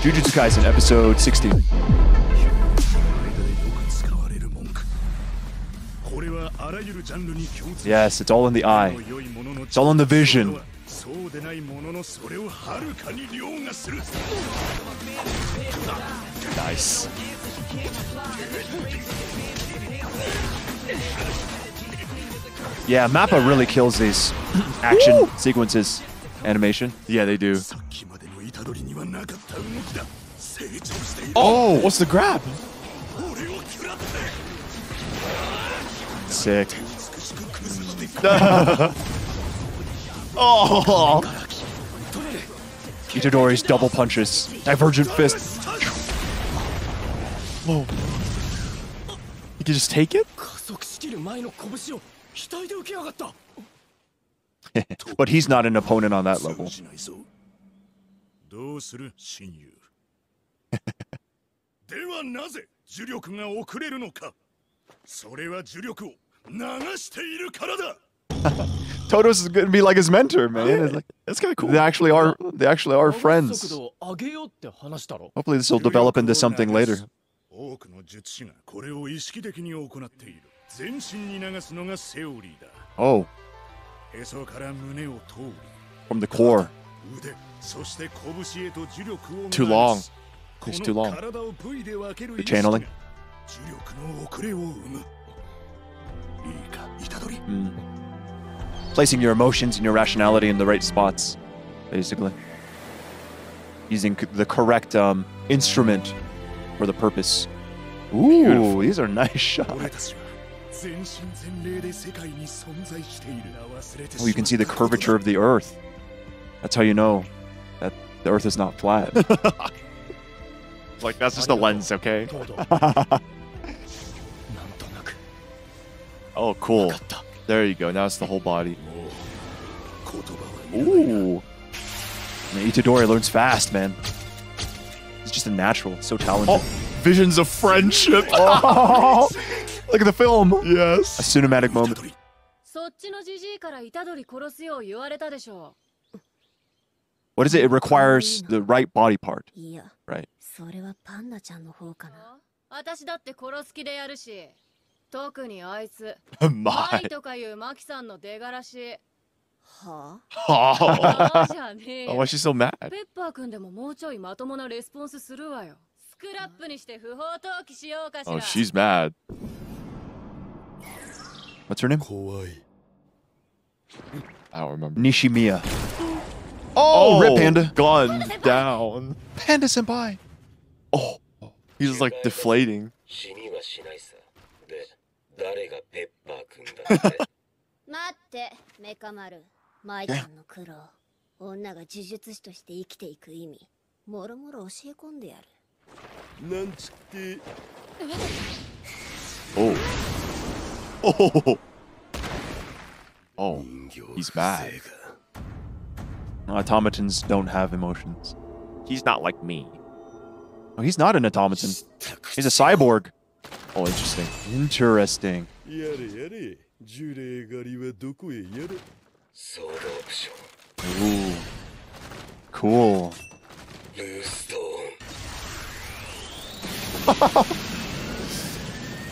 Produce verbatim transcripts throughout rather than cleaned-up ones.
Jujutsu Kaisen, episode sixteen. Yes, it's all in the eye. It's all in the vision. Nice. Yeah, MAPPA really kills these action Woo! sequences. Animation? Yeah, they do. Oh, what's the grab? Sick. Oh! Itadori's double punches. Divergent fist. Whoa. You can just take it? But he's not an opponent on that level. Toto's gonna be like his mentor, man. It's like, that's kind of cool. They actually are. They actually are friends. Hopefully, this will develop into something later. Oh. From the core. Too long. It's too long. The channeling. Mm. Placing your emotions and your rationality in the right spots, basically. Using c the correct um, instrument for the purpose. Ooh, Beautiful. These are nice shots. Oh, you can see the curvature of the earth. That's how you know that the earth is not flat. Like, that's just the lens, okay? Oh, cool. There you go. Now it's the whole body. Ooh. Man, Itadori learns fast, man. He's just a natural. It's so talented. Oh, visions of friendship. Oh. Look at the film. Yes. A cinematic moment. What is it? It requires the right body part. Right. Mai. Oh. Oh, why is she so mad? Oh, she's mad. What's her name? I don't remember. Nishimiya. Oh, oh Rip Panda. Gone down. Panda-senpai. Oh, he's just, like, deflating. Oh. Oh, oh, he's bad. Automatons don't have emotions. He's not like me. Oh, he's not an automaton. He's a cyborg. Oh, interesting. Interesting. Ooh. Cool.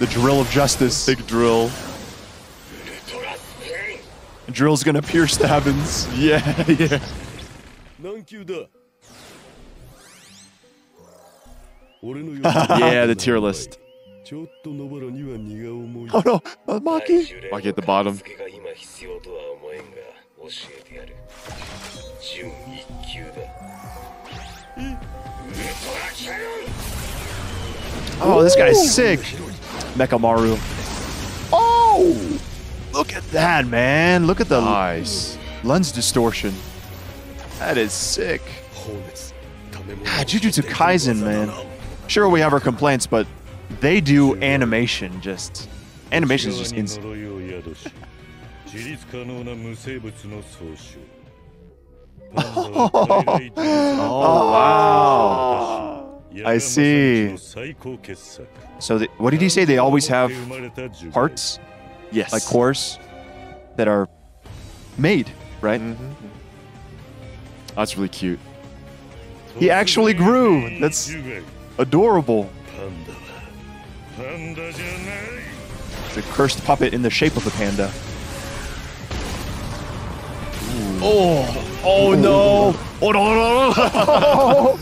The drill of justice. Big drill. The drill's gonna pierce the heavens. Yeah, yeah. Yeah, the tier list. Oh no, uh, Maki. Maki at the bottom. Oh, this guy's sick. Mechamaru. Oh! Look at that, man. Look at the nice. lens distortion. That is sick. God, Jujutsu Kaisen, man. Sure, we have our complaints, but they do animation just... Animation is just insane. Oh, oh, wow. I see. So, the, what did he say? They always have parts? Yes. Like cores that are made, right? Mm-hmm. That's really cute. He actually grew. That's adorable. The cursed puppet in the shape of a panda. Ooh. Oh! Oh Ooh. No! Oh no! no, no. Oh.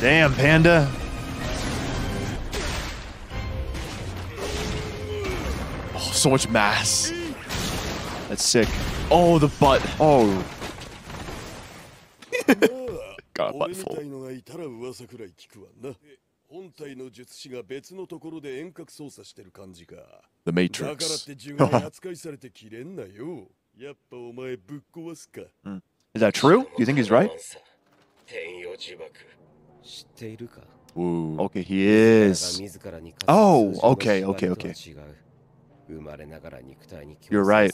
Damn panda! Oh, so much mass. That's sick. Oh, the butt. Oh. Got a butt full. The Matrix. mm. Is that true? Do you think he's right? Ooh. Okay, he is. Oh, okay, okay, okay. You're right.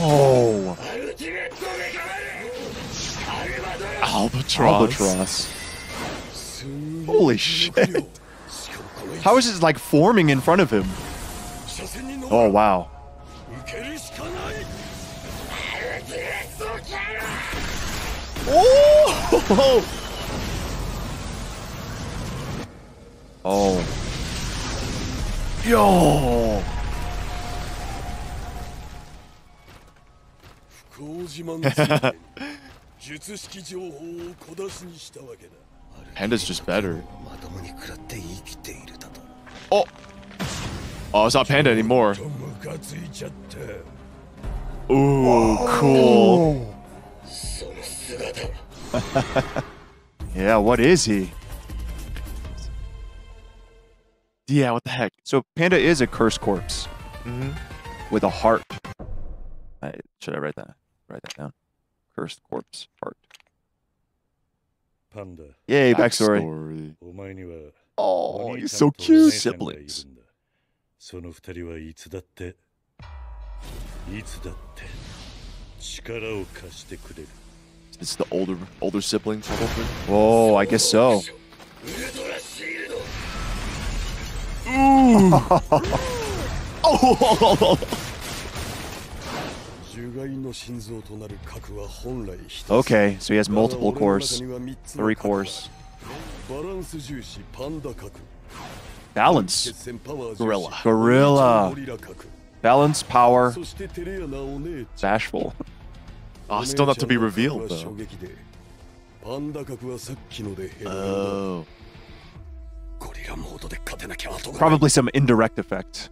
Oh. Albatross. Albatross. Holy shit. How is this like forming in front of him? Oh, wow. Oh! Oh. Yo! Panda's just better. Oh! Oh, it's not Panda anymore. Ooh, cool. Yeah, what is he? Yeah, what the heck? So Panda is a cursed corpse. Mm-hmm. With a heart. I, should I write that? Write that down. Cursed corpse heart. Panda. Yay, backstory. backstory. Oh, he's so cute. Siblings. It's the older older siblings, probably. Oh, I guess so. Ooh. Oh. Okay, so he has multiple cores. Three cores. Balance. Gorilla. Gorilla. Balance, power. Bashful. Oh, still not to be revealed, though. Oh. Probably some indirect effect,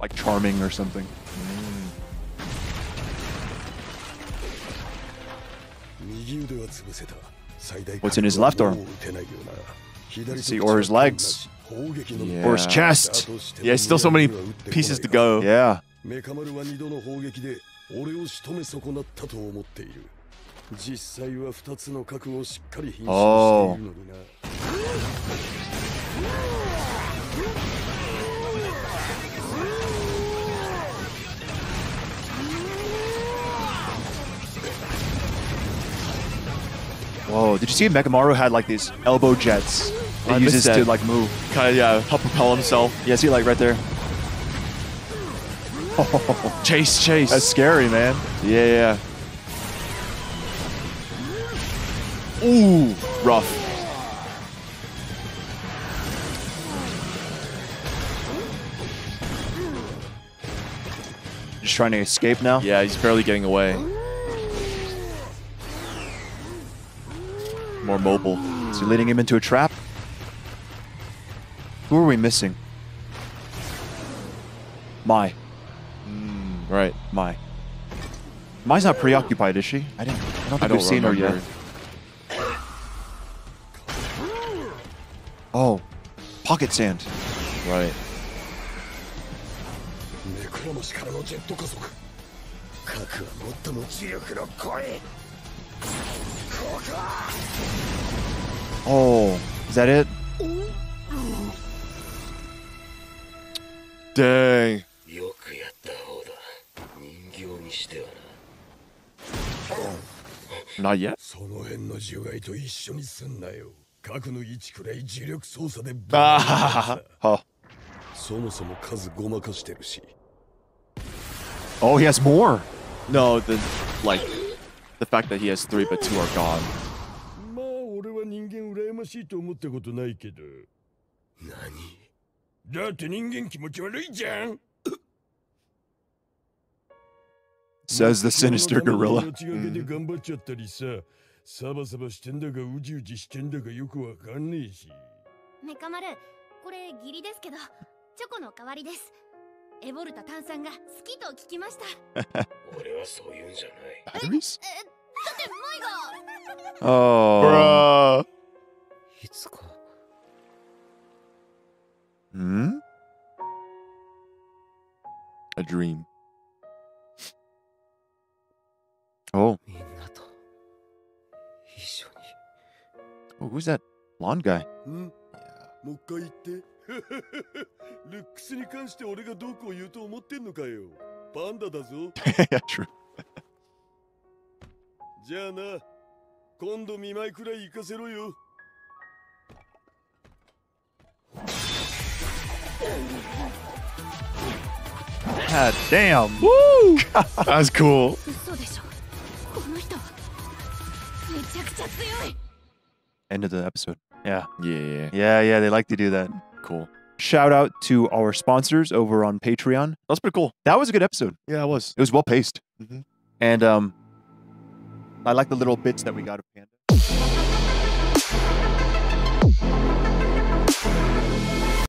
like charming or something. Mm. What's in his left arm? Let's see, or his legs, yeah. Or his chest. Yeah, still so many pieces to go. Yeah. Oh. Whoa, did you see Mechamaru had like these elbow jets he uses to like move? Kind of, yeah, help propel himself. Yeah, see like right there. Oh, chase, chase. That's scary, man. Yeah, yeah. Ooh, rough. Just trying to escape now? Yeah, he's barely getting away. More mobile. Is he leading him into a trap? Who are we missing? Mai. Mm, right, Mai. Mai's not preoccupied, is she? I didn't. I don't think we've seen her yet. Oh, pocket sand. Right. Oh, is that it? Dang. Not yet. Ah, huh. Oh, he has more. No, the like the fact that he has three but two are gone. Says the sinister gorilla. Mm. Batteries? Oh, bruh. Hmm? A dream. Oh. Oh, who's that blonde guy? Hmm? Yeah, true. God damn. Woo! That's cool. End of the episode. Yeah. Yeah, yeah. Yeah, yeah, they like to do that. Cool. Shout out to our sponsors over on Patreon. That's pretty cool. That was a good episode. Yeah, it was. It was well paced. Mm-hmm. And um I like the little bits that we got of Panda.